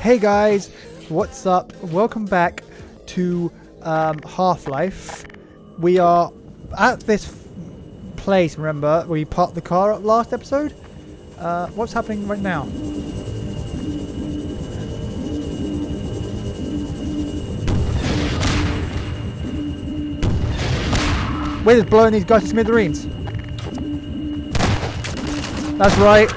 Hey guys, what's up? Welcome back to Half-Life. We are at this place, remember? We parked the car up last episode. What's happening right now? We're just blowing these guys to smithereens. That's right.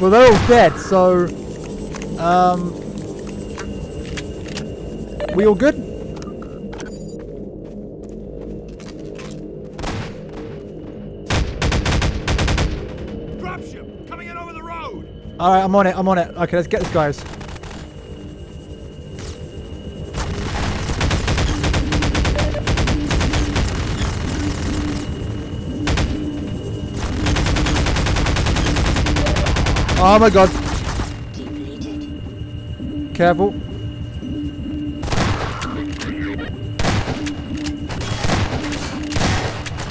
Well, they're all dead, so we all good? Dropship coming in over the road. All right, I'm on it. I'm on it. Okay, let's get this, guys. Oh my god. Depleted. Careful.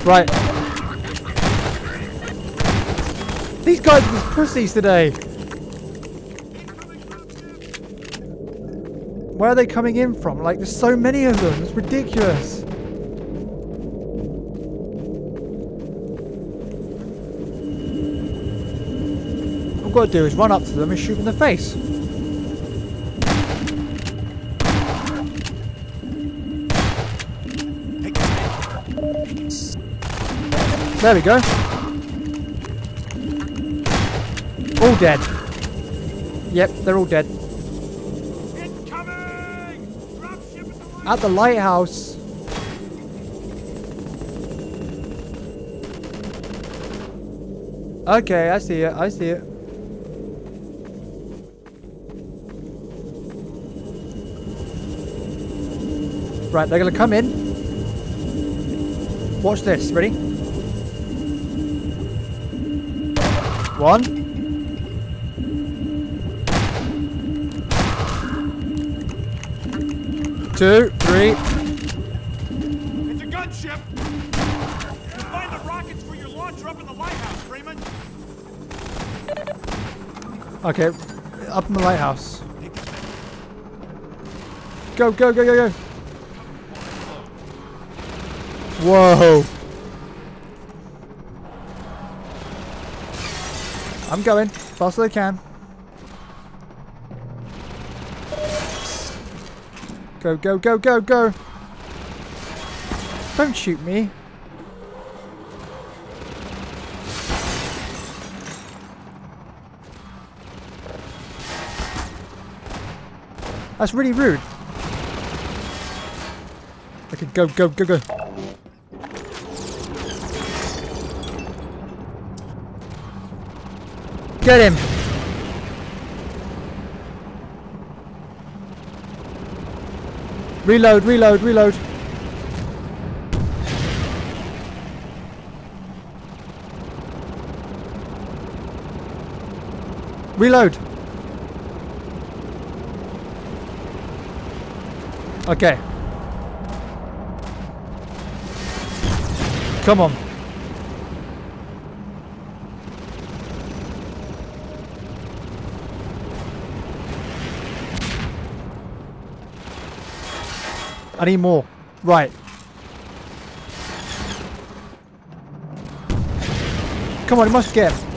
Right. These guys are just pussies today. Where are they coming in from? Like, there's so many of them. It's ridiculous. What I've got to do is run up to them and shoot in the face. There we go. All dead. Yep, they're all dead. At the lighthouse. Okay, I see it. I see it. Right, they're going to come in. Watch this. Ready? One. Two. Three. It's a gunship. You'll find the rockets for your launcher up in the lighthouse, Freeman. Okay, up in the lighthouse. Go, go, go, go, go. Whoa! I'm going fast as I can. Go, go, go, go, go! Don't shoot me. That's really rude. Okay, go, go, go, go. Get him! Reload, reload, reload! Reload! Okay. Come on. I need more. Right. Come on, I must get him.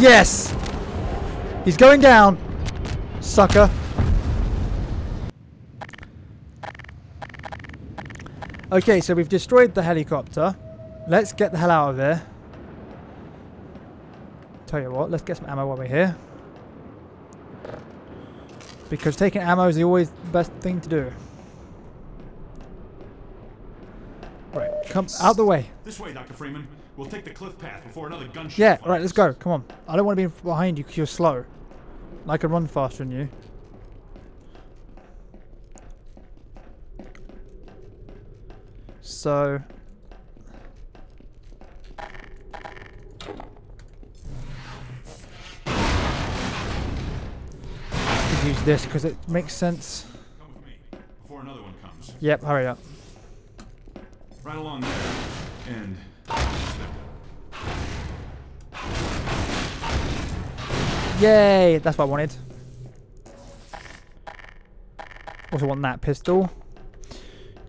Yes! He's going down, sucker. Okay, so we've destroyed the helicopter. Let's get the hell out of there. Tell you what, let's get some ammo while we're here, because taking ammo is always the best thing to do. Right, come out the way. This way, Dr. Freeman. We'll take the cliff path before another gunshot. Yeah, all right, let's go. Come on. I don't want to be behind you because you're slow. I can run faster than you. So I could use this because it makes sense. Come with me before another one comes. Yep, hurry up. Right along there, and yay! That's what I wanted. Also want that pistol.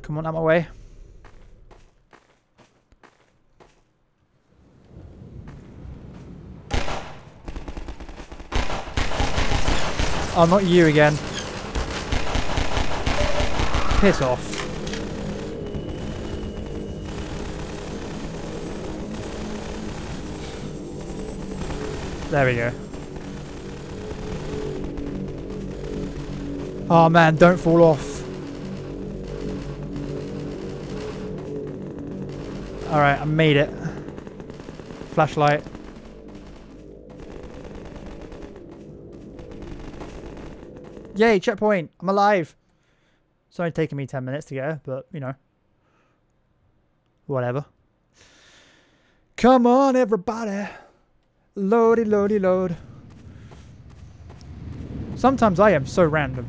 Come on, out my way. Oh, not you again. Piss off. There we go. Oh man, don't fall off. Alright, I made it. Flashlight. Yay, checkpoint! I'm alive! It's only taken me 10 minutes to get here, but you know. Whatever. Come on, everybody! Loady, loady, load. Sometimes I am so random.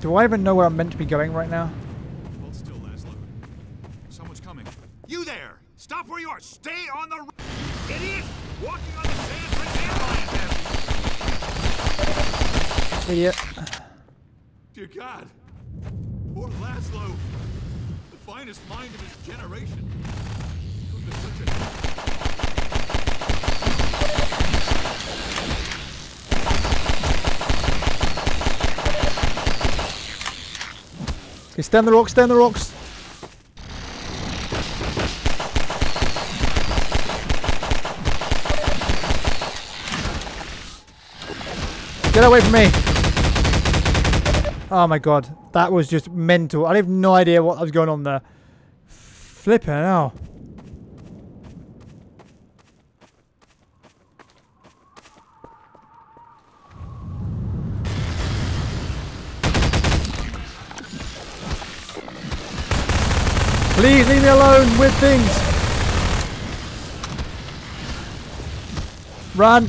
Do I even know where I'm meant to be going right now? Hold still, Laszlo. Someone's coming. You there! Stop where you are! Stay on the road, idiot! Walking on the sand right now! Idiot. Dear God, poor Laszlo, the finest mind of his generation. Could be such a... Okay, stand the rocks, stand the rocks. Get away from me. Oh my god, that was just mental. I have no idea what was going on there. Flipping hell. Please leave me alone with things. Run.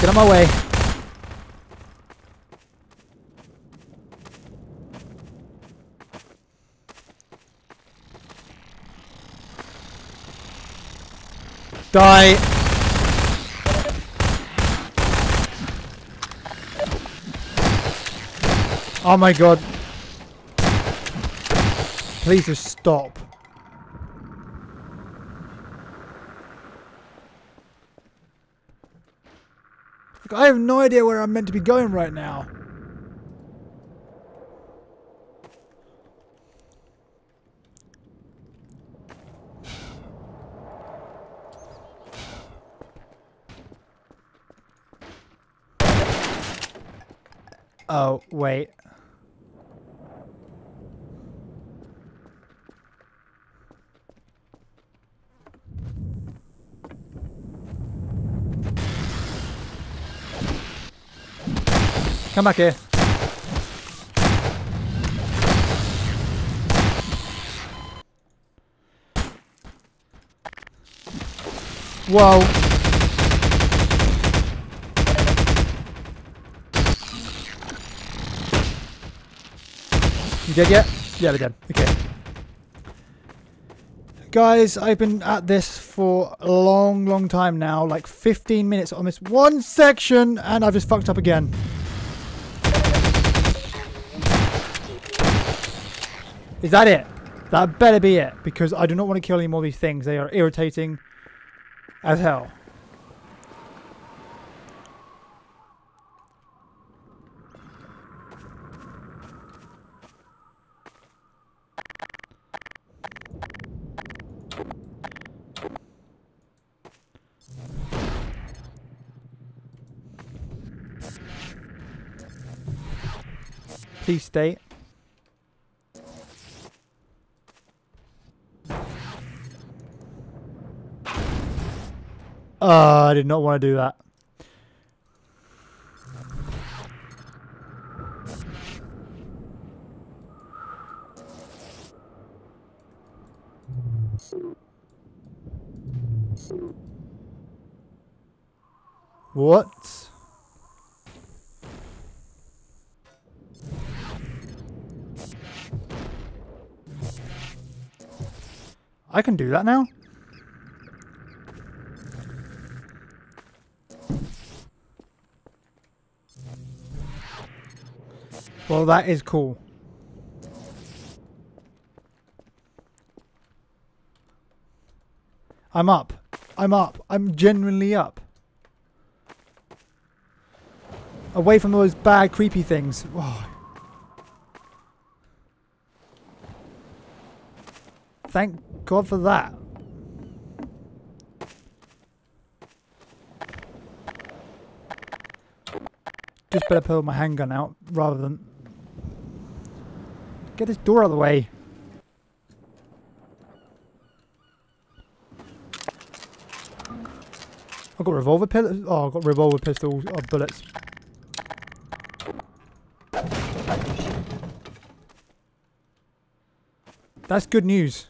Get on my way. Die. Oh my god. Please just stop. I have no idea where I'm meant to be going right now. Oh, wait. Come back here. Whoa. You dead yet? Yeah, we're dead. Okay. Guys, I've been at this for a long, long time now. Like 15 minutes on this one section, and I've just fucked up again. Is that it? That better be it, because I do not want to kill any more of these things. They are irritating as hell. Please stay. I did not want to do that. What? I can do that now? Well, that is cool. I'm up. I'm up. I'm genuinely up. Away from those bad, creepy things. Oh. Thank God for that. Just better pull my handgun out rather than... Get this door out of the way. I've got revolver pistols. Oh, I've got revolver pistols. Oh, bullets. That's good news.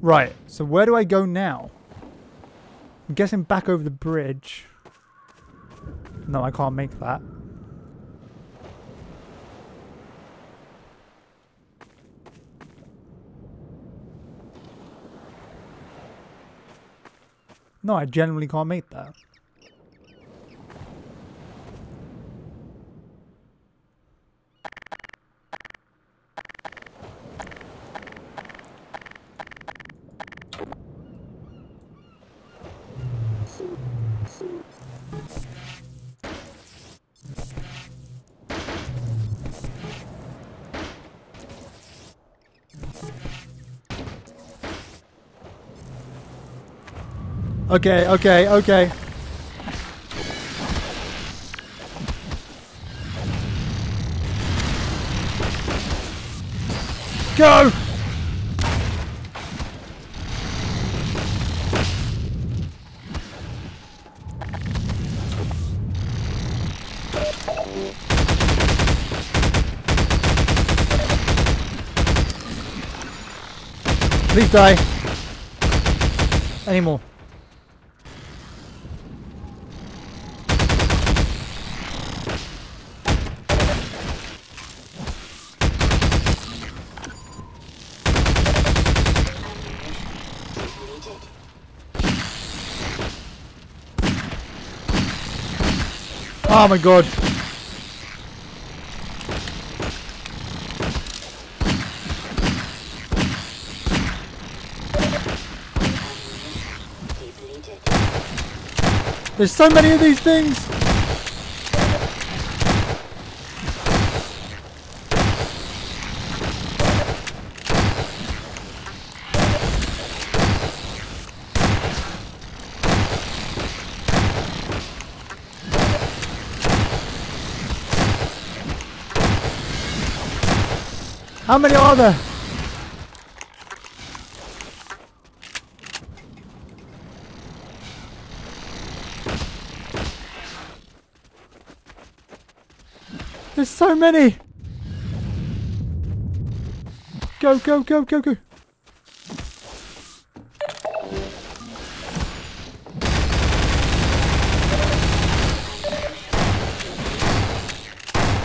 Right, so where do I go now? I'm guessing back over the bridge. No, I can't make that. No, I genuinely can't make that. Okay. Go! Please die. Any more. Oh my God. There's so many of these things. How many are there? There's so many! Go!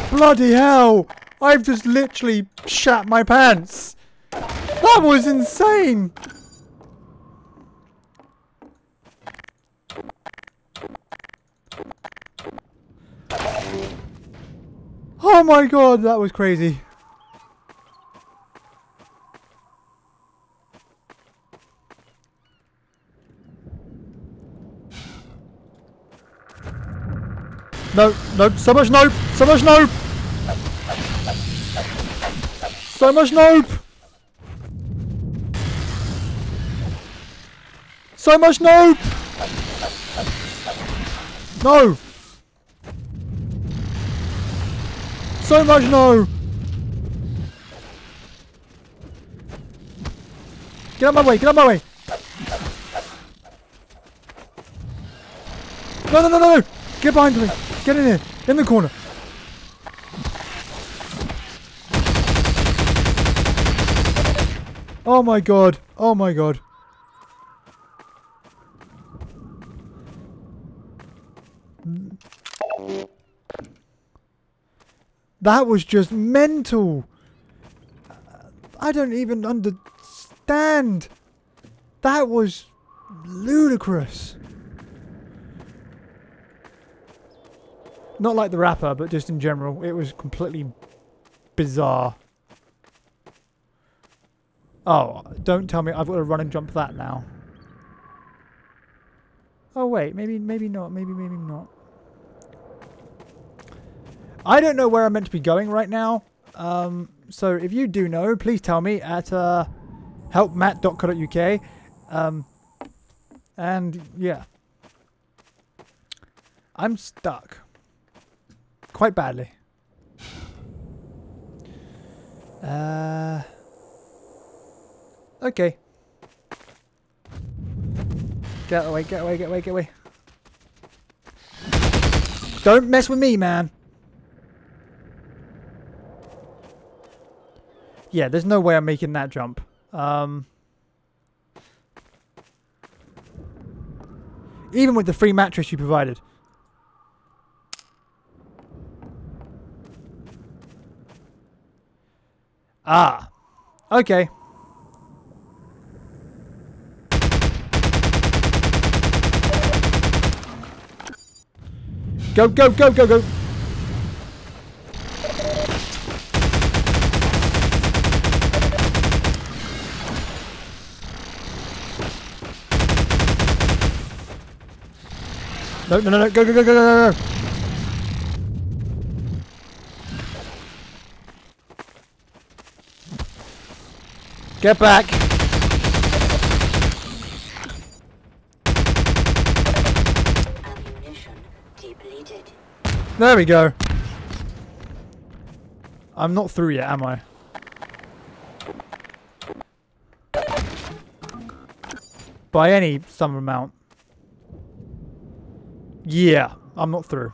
Bloody hell! I've just literally shat my pants. That was insane. Oh my God, that was crazy. Nope, so much nope. So much nope! So much no! No! So much no! Get out of my way! Get out of my way! No, no, no, no, no! Get behind me! Get in here! In the corner! Oh my god! Oh my god! That was just mental! I don't even understand! That was ludicrous! Not like the rapper, but just in general. It was completely bizarre. Oh, don't tell me I've got to run and jump that now. Oh wait, maybe not, maybe not. I don't know where I'm meant to be going right now. So if you do know, please tell me at helpmatt.co.uk. And yeah. I'm stuck. Quite badly. Okay. Get away, get away, get away, get away. Don't mess with me, man. Yeah, there's no way I'm making that jump. Even with the free mattress you provided. Ah. Okay. Go, go, go, go, go. No, no, no, no, go, go, go, go, go, go. Get back. There we go. I'm not through yet, am I? By any some amount. Yeah, I'm not through.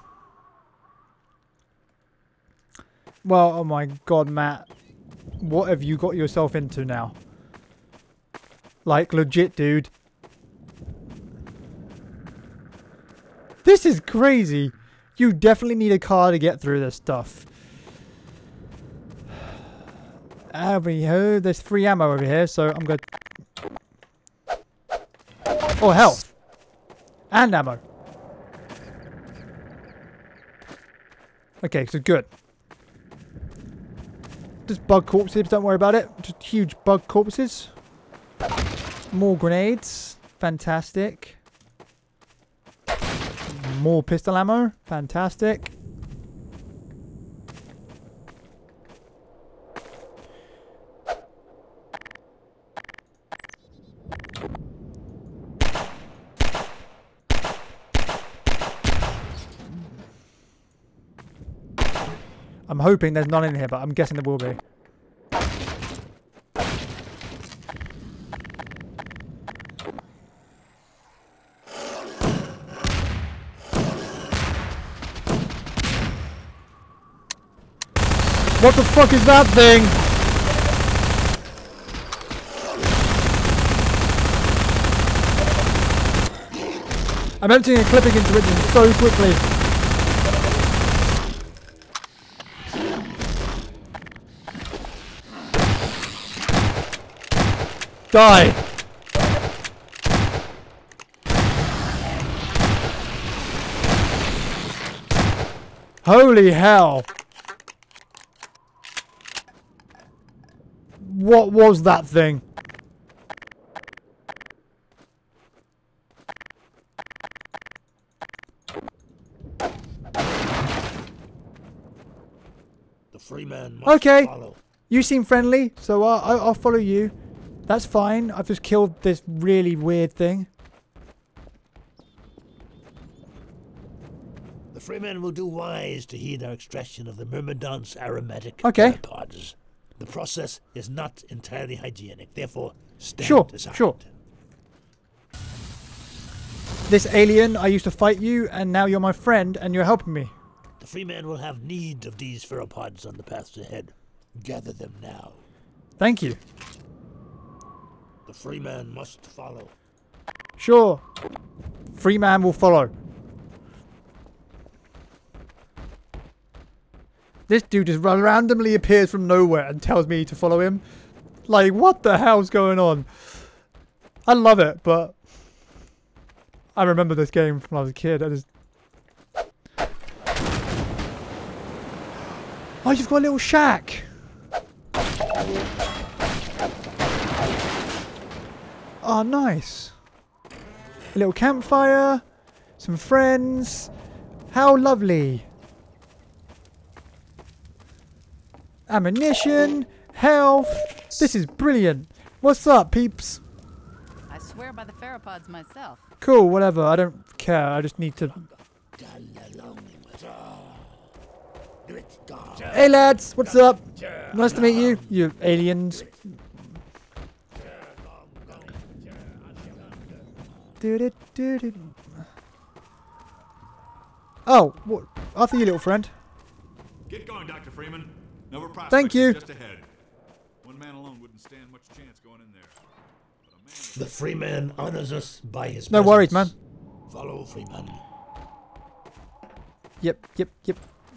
Well, oh my god, Matt. What have you got yourself into now? Like, legit, dude. This is crazy. You definitely need a car to get through this stuff. There's free ammo over here, so I'm going to... Oh, health. And ammo. Okay, so good. Just bug corpses, don't worry about it. Just huge bug corpses. More grenades. Fantastic. More pistol ammo. Fantastic. I'm hoping there's none in here, but I'm guessing there will be. What the fuck is that thing? I'm emptying and clipping into it so quickly. Die! Holy hell! What was that thing? The free man must follow. You seem friendly, so I'll follow you. That's fine. I've just killed this really weird thing. Freeman will do wise to heed our extraction of the myrmidon's aromatic pods. The process is not entirely hygienic, therefore stand aside. Sure. This alien, I used to fight you, and now you're my friend, and you're helping me. The Freeman will have need of these ferropods on the paths ahead. Gather them now. Thank you. The Freeman must follow. Sure. Freeman will follow. This dude just randomly appears from nowhere and tells me to follow him. Like, what the hell's going on? I love it, but I remember this game from when I was a kid. Oh, you've got a little shack. Oh, nice. A little campfire, some friends. How lovely. Ammunition, health. This is brilliant. What's up, peeps? I swear by the ferropods myself. Cool, whatever. I don't care. I just need to. Hey lads, what's up? Nice to meet you, you aliens. Oh, what? After you, little friend. Get going, Dr. Freeman. Nova Prospect is just ahead. One man alone wouldn't stand much chance going in there. But a man the Freeman honors us by his presence. Worries, man. Follow Freeman. Yep.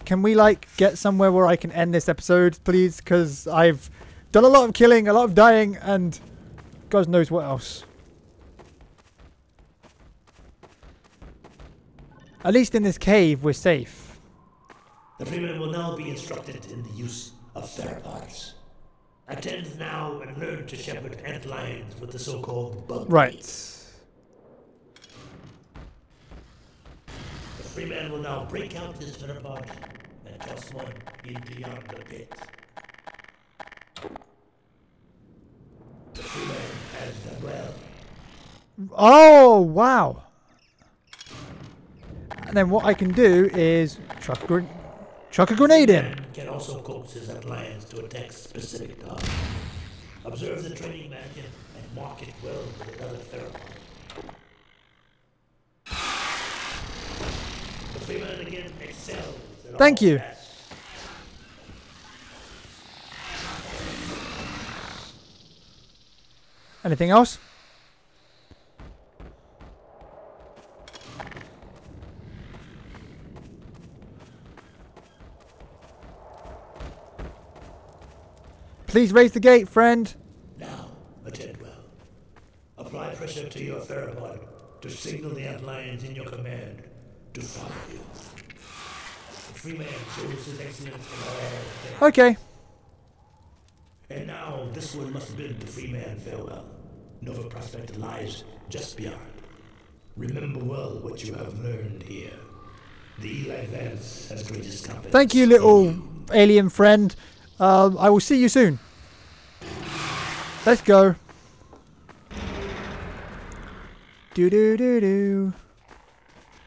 Can we, like, get somewhere where I can end this episode, please? Because I've done a lot of killing, a lot of dying, and God knows what else. At least in this cave, we're safe. The Freeman will now be instructed in the use of theropods. Attend now and learn to shepherd ant lions with the so-called bug bites. The Freeman will now break out his theropod and toss one into yonder pit. The Freeman has done well. Oh, wow. And then what I can do is chuck a grenade in. Can also coax his lions to attack specific targets. Observe the training manual and mark it well with another theropod. The Freeman again excels. Thank you. Anything else? Please raise the gate, friend. Now, attend well. Apply pressure to your theropod to signal the ant lions in your command to follow you. The Freeman shows his excellence in all. Okay. And now, this one must bid the Freeman farewell. Nova Prospect lies just beyond. Remember well what you have learned here. The Eli Vance has greatest confidence. Thank you, little alien friend. I will see you soon. Let's go.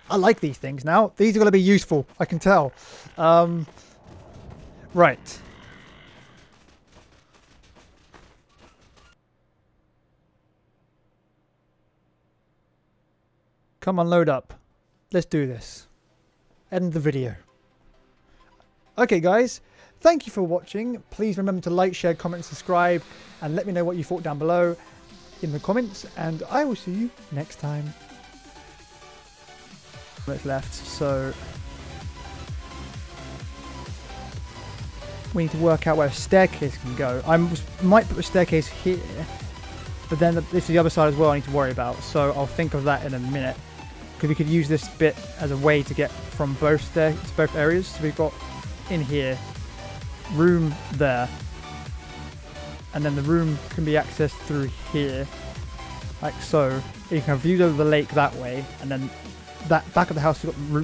I like these things now. These are going to be useful. I can tell. Right. Come on, load up. Let's do this. End the video. Okay, guys. Thank you for watching. Please remember to like, share, comment, subscribe, and let me know what you thought down below in the comments, and I will see you next time. It's left, so we need to work out where a staircase can go. I might put a staircase here, but then this is the other side as well I need to worry about, so I'll think of that in a minute, because we could use this bit as a way to get from both areas. So we've got in here room there, and then the room can be accessed through here like so. You can have views over the lake that way, and then that back of the house you've got